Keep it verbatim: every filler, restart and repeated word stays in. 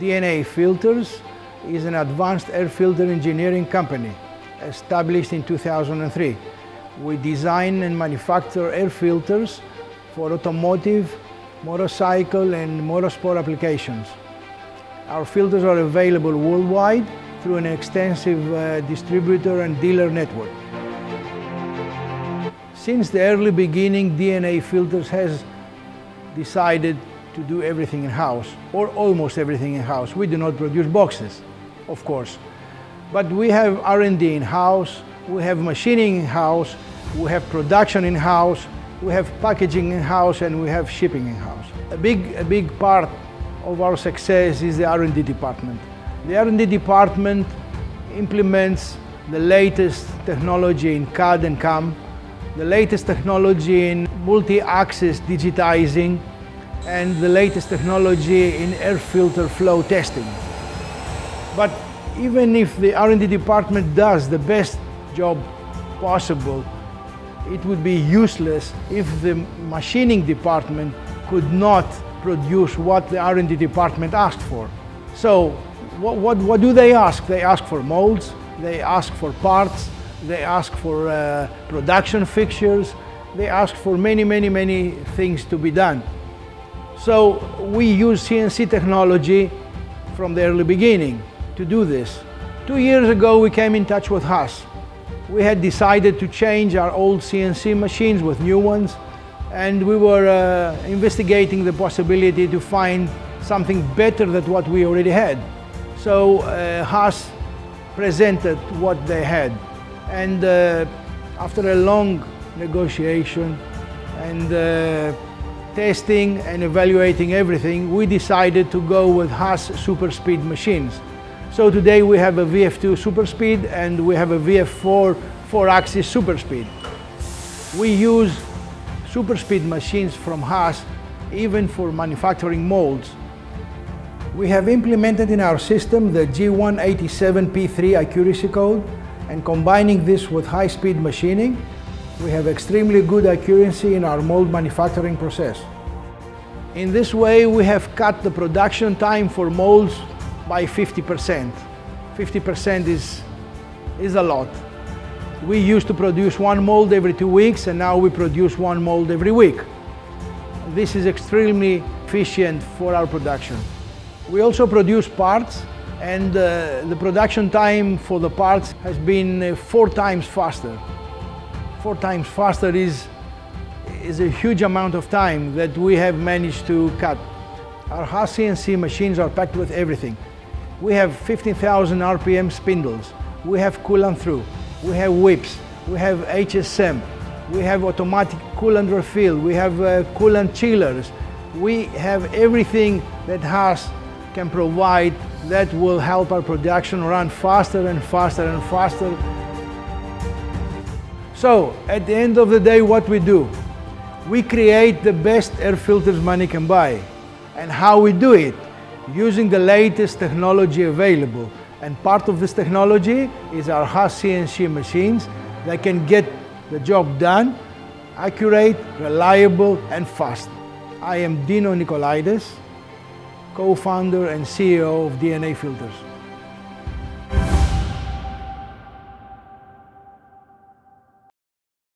D N A Filters is an advanced air filter engineering company established in two thousand three. We design and manufacture air filters for automotive, motorcycle and motorsport applications. Our filters are available worldwide through an extensive uh, distributor and dealer network. Since the early beginning, D N A Filters has decided to do everything in-house, or almost everything in-house. We do not produce boxes, of course, but we have R and D in-house, we have machining in-house, we have production in-house, we have packaging in-house, and we have shipping in-house. A big, a big part of our success is the R and D department. The R and D department implements the latest technology in C A D and C A M, the latest technology in multi-axis digitizing, and the latest technology in air filter flow testing. But even if the R and D department does the best job possible, it would be useless if the machining department could not produce what the R and D department asked for. So what, what, what do they ask? They ask for molds, they ask for parts, they ask for uh, production fixtures, they ask for many, many, many things to be done. So we use C N C technology from the early beginning to do this. Two years ago we came in touch with Haas. We had decided to change our old C N C machines with new ones, and we were uh, investigating the possibility to find something better than what we already had. So uh, Haas presented what they had, and uh, after a long negotiation and uh, testing and evaluating everything, we decided to go with Haas SuperSpeed machines. So today we have a V F two SuperSpeed and we have a V F four four-axis SuperSpeed. We use SuperSpeed machines from Haas even for manufacturing molds. We have implemented in our system the G one eighty-seven P three accuracy code, and combining this with high-speed machining, we have extremely good accuracy in our mold manufacturing process. In this way, we have cut the production time for molds by fifty percent. fifty percent is, is a lot. We used to produce one mold every two weeks, and now we produce one mold every week. This is extremely efficient for our production. We also produce parts, and uh, the production time for the parts has been uh, four times faster. Four times faster is, is a huge amount of time that we have managed to cut. Our Haas C N C machines are packed with everything. We have fifteen thousand R P M spindles, we have coolant through, we have whips, we have H S M, we have automatic coolant refill, we have uh, coolant chillers. We have everything that Haas can provide that will help our production run faster and faster and faster. So, at the end of the day, what we do? We create the best air filters money can buy. And how we do it? Using the latest technology available. And part of this technology is our Haas C N C machines that can get the job done, accurate, reliable, and fast. I am Dino Nikolaidis, co-founder and C E O of D N A Filters.